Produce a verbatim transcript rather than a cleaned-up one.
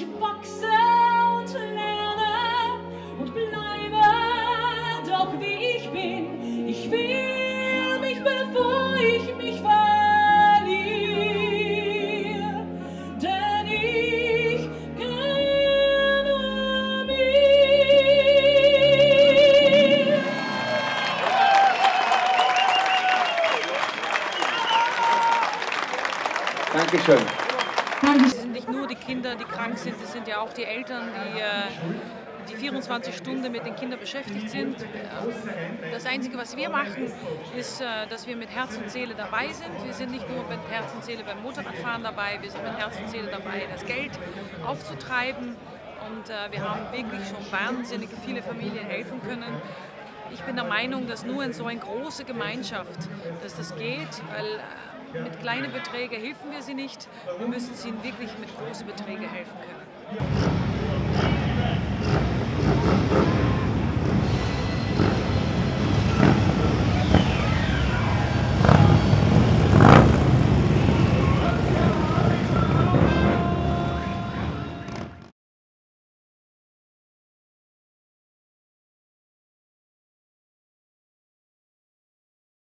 Ich wachse und lerne und bleibe doch wie ich bin. Ich will mich, bevor ich mich verliere, denn ich kenne mich. Dankeschön. Die Kinder, die krank sind, das sind ja auch die Eltern, die, die vierundzwanzig Stunden mit den Kindern beschäftigt sind. Das Einzige, was wir machen, ist, dass wir mit Herz und Seele dabei sind. Wir sind nicht nur mit Herz und Seele beim Motorradfahren dabei, wir sind mit Herz und Seele dabei, das Geld aufzutreiben. Und wir haben wirklich schon wahnsinnig viele Familien helfen können. Ich bin der Meinung, dass nur in so einer großen Gemeinschaft, dass das geht, weil mit kleinen Beträgen helfen wir sie nicht. Wir müssen sie wirklich mit großen Beträgen helfen können.